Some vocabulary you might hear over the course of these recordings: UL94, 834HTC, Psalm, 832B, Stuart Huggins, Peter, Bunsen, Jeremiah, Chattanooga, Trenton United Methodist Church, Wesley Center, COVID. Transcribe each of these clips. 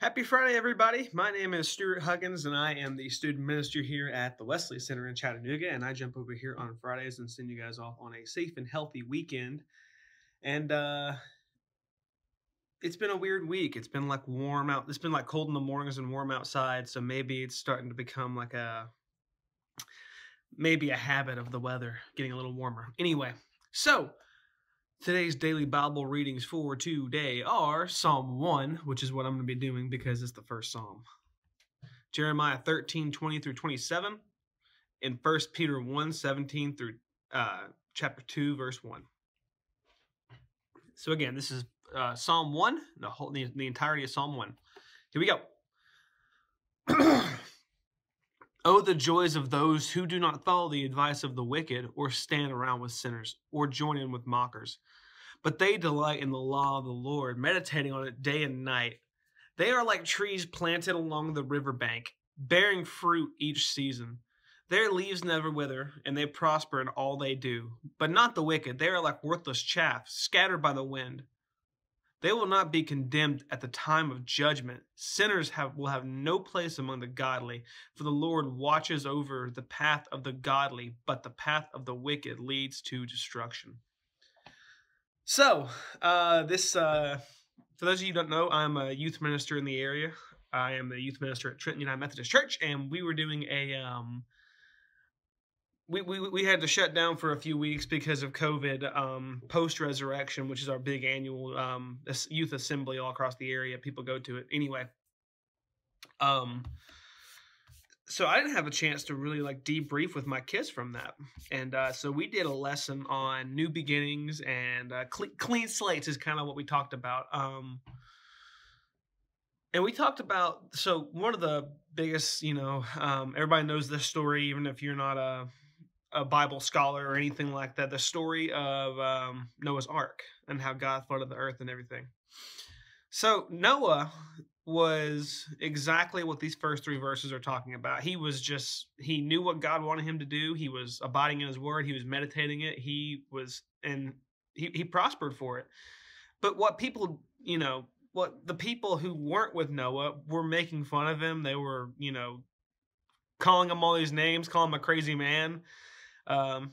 Happy Friday, everybody. My name is Stuart Huggins, and I am the student minister here at the Wesley Center in Chattanooga, and I jump over here on Fridays and send you guys off on a safe and healthy weekend. And it's been a weird week. It's been like warm out. It's been like cold in the mornings and warm outside, so maybe it's starting to become like maybe a habit of the weather, getting a little warmer. Anyway, so today's daily Bible readings for today are Psalm 1, which is what I'm going to be doing because it's the first Psalm. Jeremiah 13:20-27, and 1 Peter 1:17 through chapter 2, verse 1. So again, this is Psalm 1, the entirety of Psalm 1. Here we go. Oh, the joys of those who do not follow the advice of the wicked, or stand around with sinners, or join in with mockers. But they delight in the law of the Lord, meditating on it day and night. They are like trees planted along the riverbank, bearing fruit each season. Their leaves never wither, and they prosper in all they do. But not the wicked. They are like worthless chaff, scattered by the wind. They will not be condemned at the time of judgment. Sinners will have no place among the godly, for the Lord watches over the path of the godly, but the path of the wicked leads to destruction. So, for those of you who don't know, I'm a youth minister in the area. I am the youth minister at Trenton United Methodist Church, and we were doing a We had to shut down for a few weeks because of COVID. Post-Resurrection, which is our big annual youth assembly all across the area. People go to it. Anyway, so I didn't have a chance to really like debrief with my kids from that. And so we did a lesson on new beginnings and clean slates is kind of what we talked about. And we talked about, so one of the biggest, everybody knows this story, even if you're not a Bible scholar or anything like that, the story of Noah's Ark and how God flooded the earth and everything. So Noah was exactly what these first three verses are talking about. He knew what God wanted him to do. He was abiding in his word. He was meditating it. He prospered for it. But what people, the people who weren't with Noah were making fun of him. They were, calling him all these names, calling him a crazy man. And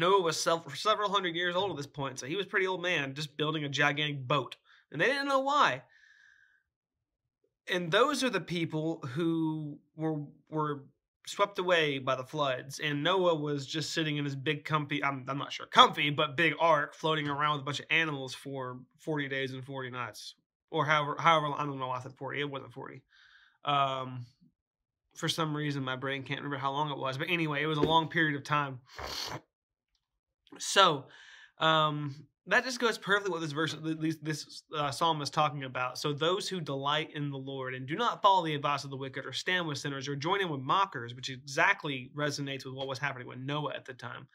Noah was several hundred years old at this point, so he was a pretty old man just building a gigantic boat. And they didn't know why. And those are the people who were swept away by the floods. And Noah was just sitting in his big comfy, I'm not sure comfy, but big ark floating around with a bunch of animals for 40 days and 40 nights. Or however, I don't know, I said 40. It wasn't 40. For some reason, my brain can't remember how long it was. But anyway, it was a long period of time. So that just goes perfectly with this psalm is talking about. So those who delight in the Lord and do not follow the advice of the wicked or stand with sinners or join in with mockers, which exactly resonates with what was happening with Noah at the time.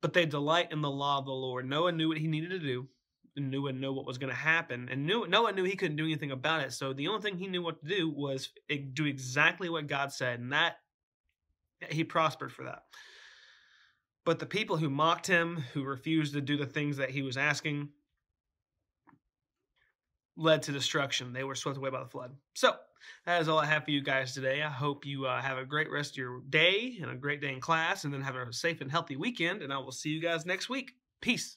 But they delight in the law of the Lord. Noah knew what he needed to do. Noah knew what was going to happen, and Noah knew he couldn't do anything about it. So the only thing he knew what to do was do exactly what God said, and that he prospered for that. But the people who mocked him, who refused to do the things that he was asking, led to destruction. They were swept away by the flood. So that is all I have for you guys today. I hope you have a great rest of your day and a great day in class, and then have a safe and healthy weekend, and I will see you guys next week. Peace.